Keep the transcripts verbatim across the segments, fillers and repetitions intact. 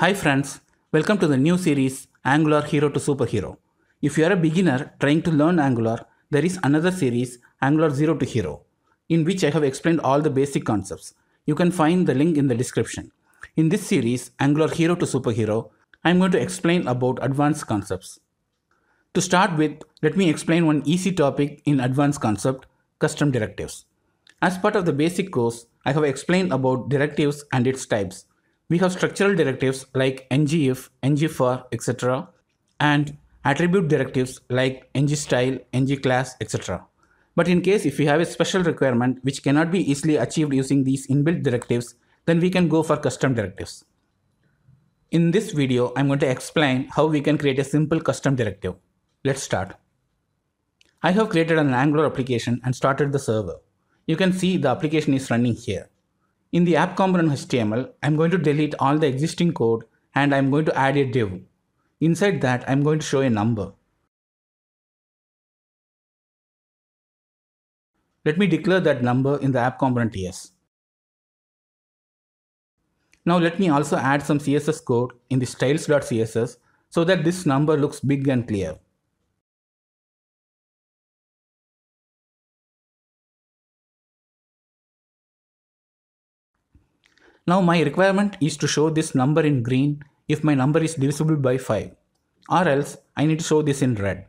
Hi friends, welcome to the new series Angular Hero to Superhero. If you are a beginner trying to learn Angular, there is another series Angular Zero to Hero, in which I have explained all the basic concepts. You can find the link in the description. In this series Angular Hero to Superhero, I am going to explain about advanced concepts. To start with, let me explain one easy topic in advanced concept, custom directives. As part of the basic course, I have explained about directives and its types. We have structural directives like ngIf, ngFor, et cetera, and attribute directives like ngStyle, ngClass, et cetera. But in case if we have a special requirement which cannot be easily achieved using these inbuilt directives, then we can go for custom directives. In this video, I'm going to explain how we can create a simple custom directive. Let's start. I have created an Angular application and started the server. You can see the application is running here. In the app component H T M L, I'm going to delete all the existing code and I'm going to add a div. Inside that, I'm going to show a number. Let me declare that number in the app component yes. Now let me also add some C S S code in the styles.css so that this number looks big and clear. Now my requirement is to show this number in green if my number is divisible by five, or else I need to show this in red.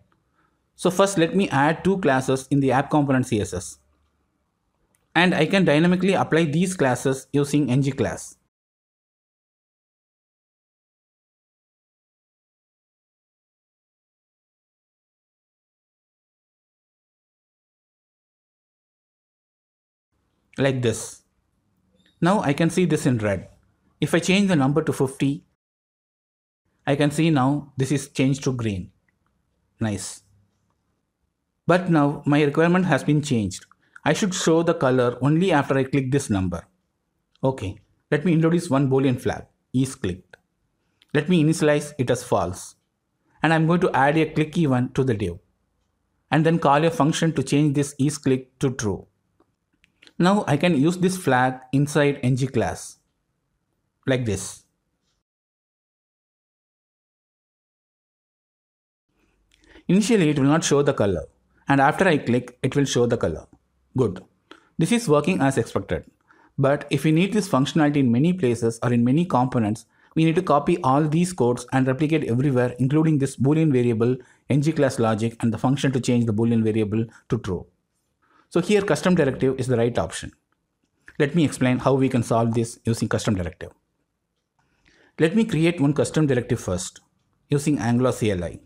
So first let me add two classes in the app component C S S. And I can dynamically apply these classes using ngClass. Like this. Now I can see this in red. If I change the number to fifty, I can see now this is changed to green. Nice. But now my requirement has been changed. I should show the color only after I click this number. Okay, let me introduce one Boolean flag, is clicked. Let me initialize it as false. And I'm going to add a click event to the div. And then call a function to change this is clicked to true. Now I can use this flag inside ngClass, like this. Initially it will not show the color, and after I click it will show the color. Good. This is working as expected. But if we need this functionality in many places or in many components, we need to copy all these codes and replicate everywhere, including this Boolean variable, ngClass logic, and the function to change the Boolean variable to true. So here custom directive is the right option. Let me explain how we can solve this using custom directive. Let me create one custom directive first using Angular C L I.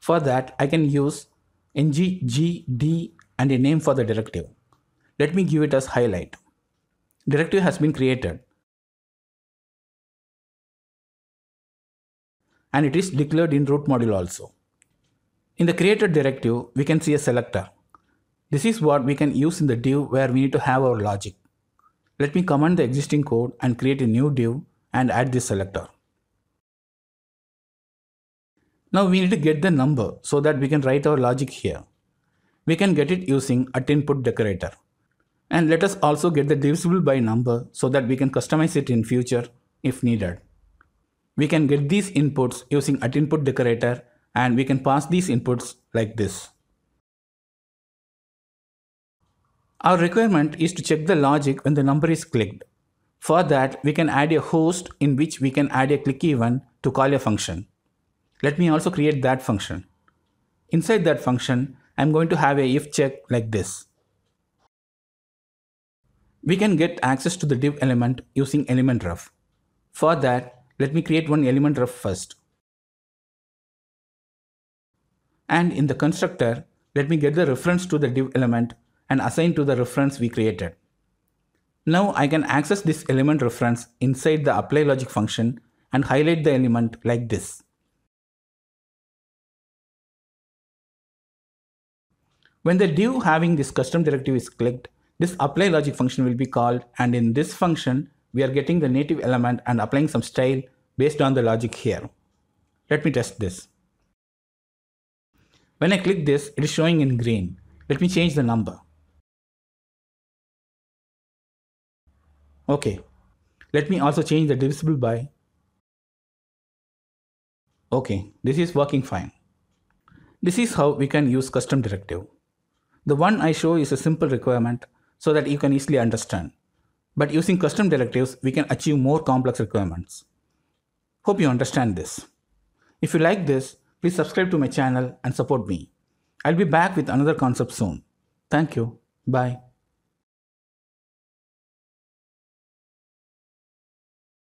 For that, I can use ng g d and a name for the directive. Let me give it as highlight. Directive has been created. And it is declared in root module also. In the created directive, we can see a selector. This is what we can use in the div where we need to have our logic. Let me comment the existing code and create a new div and add this selector. Now we need to get the number so that we can write our logic here. We can get it using at input decorator. And let us also get the divisible by number so that we can customize it in future if needed. We can get these inputs using at input decorator and we can pass these inputs like this. Our requirement is to check the logic when the number is clicked. For that, we can add a host in which we can add a click event to call a function. Let me also create that function. Inside that function, I'm going to have a if check like this. We can get access to the div element using element ref. For that, let me create one element ref first. And in the constructor, let me get the reference to the div element and assign to the reference we created. Now I can access this element reference inside the apply logic function and highlight the element like this. When the div having this custom directive is clicked, this apply logic function will be called, and in this function we are getting the native element and applying some style based on the logic here. Let me test this. When I click this, it is showing in green. Let me change the number. Okay, let me also change the divisible by Okay, this is working fine. This is how we can use custom directive. The one I show is a simple requirement so that you can easily understand. But using custom directives, we can achieve more complex requirements. Hope you understand this. If you like this, please subscribe to my channel and support me. I'll be back with another concept soon. Thank you. Bye.